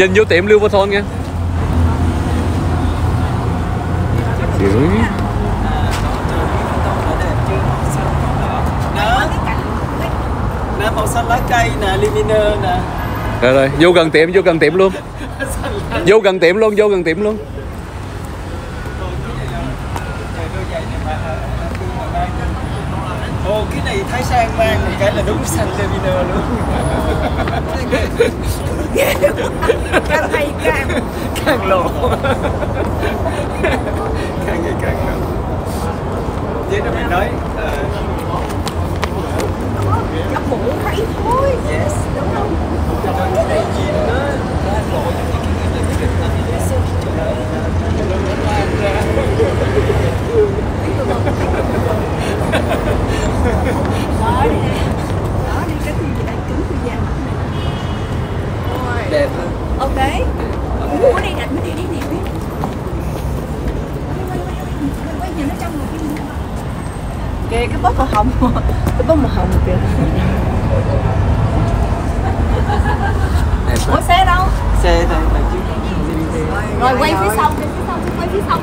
Nhìn vô tiệm Lưu Văn Thôn nha. Nè, màu xanh lá cây nè, Liminer nè. Rồi rồi, vô gần tiệm luôn. Vô gần tiệm luôn, vô gần tiệm luôn. Ồ, cái này Thái Sang mang một cái là đúng xanh Liminer luôn. Càng hay càng lộ. Càng ngày càng lộ. Vậy đó mình nói các bộ thấy thôi. Yes, đúng không? Cái này nhìn nó lộ những đẹp hả? Ok. Mua ở đây đặt mới đi đi nè. Quay nhìn nó trong rồi kìa, cái bóp màu hồng. Cái bóp màu hồng kìa. Ủa xe đâu? Xe thôi. Rồi quay phía sau, quay phía sau.